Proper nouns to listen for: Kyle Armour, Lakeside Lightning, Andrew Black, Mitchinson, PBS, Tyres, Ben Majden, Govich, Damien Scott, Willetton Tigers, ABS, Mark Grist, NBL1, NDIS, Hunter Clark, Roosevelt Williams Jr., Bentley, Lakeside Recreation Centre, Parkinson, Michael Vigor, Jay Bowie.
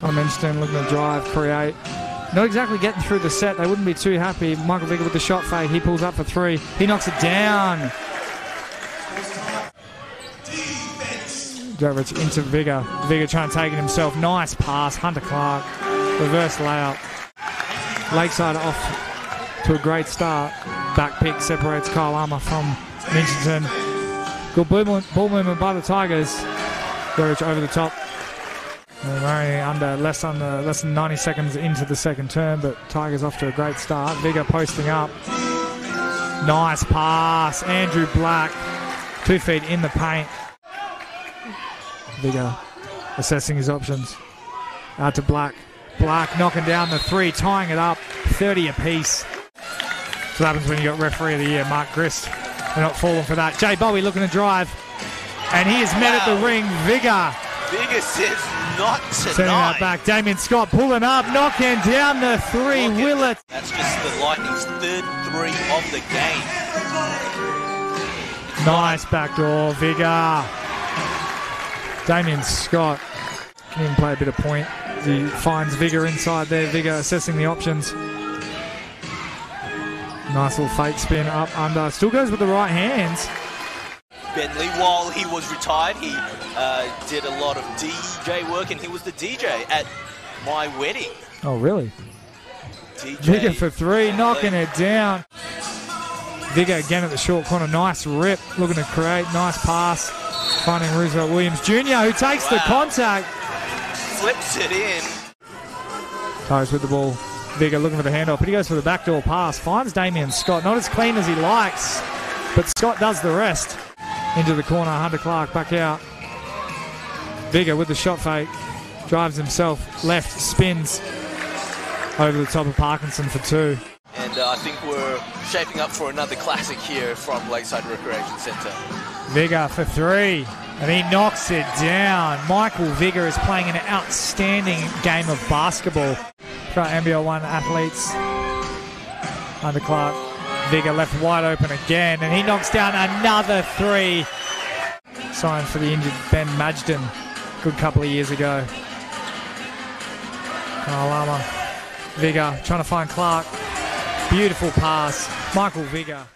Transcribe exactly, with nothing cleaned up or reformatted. Kind of interesting, looking to drive, create. Not exactly getting through the set. They wouldn't be too happy. Michael Vigor with the shot fake. He pulls up for three. He knocks it down. Govich into Vigor. Vigor trying to take it himself. Nice pass. Hunter Clark. Reverse layup. Lakeside off to a great start. Back pick separates Kyle Armour from Mitchinson. Good ball movement, ball movement by the Tigers. Govich over the top. And we're only under less, under less than ninety seconds into the second term, but Tigers off to a great start. Vigor posting up. Nice pass. Andrew Black, two feet in the paint. Vigor assessing his options. Out to Black. Black knocking down the three, tying it up, thirty apiece. That's what happens when you got referee of the year, Mark Grist. They're not falling for that. Jay Bowie looking to drive, and he is met wow. at the ring. Vigor. Vigor says not tonight. Sending that back. Damien Scott pulling up, knocking down the three. Willett. That's just the Lightning's third three of the game. It's nice right. backdoor, Vigor. Damien Scott can even play a bit of point. He finds Vigor inside there. Vigor assessing the options. Nice little fake spin up under. Still goes with the right hands. Bentley, while he was retired, he uh, did a lot of D J work, and he was the D J at my wedding. Oh, really? D J Vigor for three, Bentley. Knocking it down. Vigor again at the short corner. Nice rip, looking to create. Nice pass. Finding Roosevelt Williams Junior, who takes wow. the contact. Flips it in. Tyres with the ball. Vigor looking for the handoff, but he goes for the backdoor pass. Finds Damien Scott. Not as clean as he likes, but Scott does the rest. Into the corner, Hunter Clark back out. Vigor with the shot fake. Drives himself left, spins over the top of Parkinson for two. And uh, I think we're shaping up for another classic here from Lakeside Recreation Centre. Vigor for three, and he knocks it down. Michael Vigor is playing an outstanding game of basketball. For our N B L one athletes, Hunter Clark, Vigor left wide open again, and he knocks down another three. Signed for the injured Ben Majden, good couple of years ago. Kyle Armour, Vigor trying to find Clark. Beautiful pass, Michael Vigor.